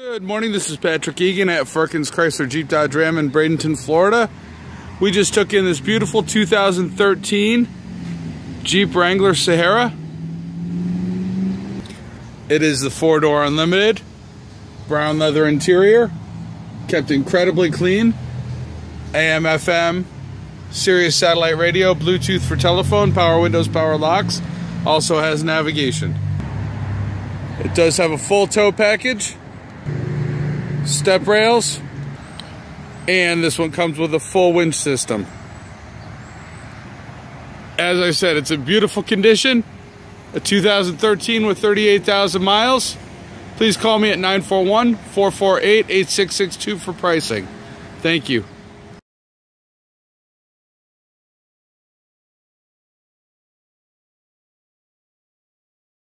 Good morning, this is Patrick Egan at Firkins Chrysler Jeep Dodge Ram in Bradenton, Florida. We just took in this beautiful 2013 Jeep Wrangler Sahara. It is the 4-door Unlimited, brown leather interior, kept incredibly clean, AM, FM, Sirius satellite radio, Bluetooth for telephone, power windows, power locks, also has navigation. It does have a full tow package, step rails, and this one comes with a full winch system. As I said, it's in beautiful condition, a 2013 with 38,000 miles. Please call me at 941-448-8662 for pricing. Thank you.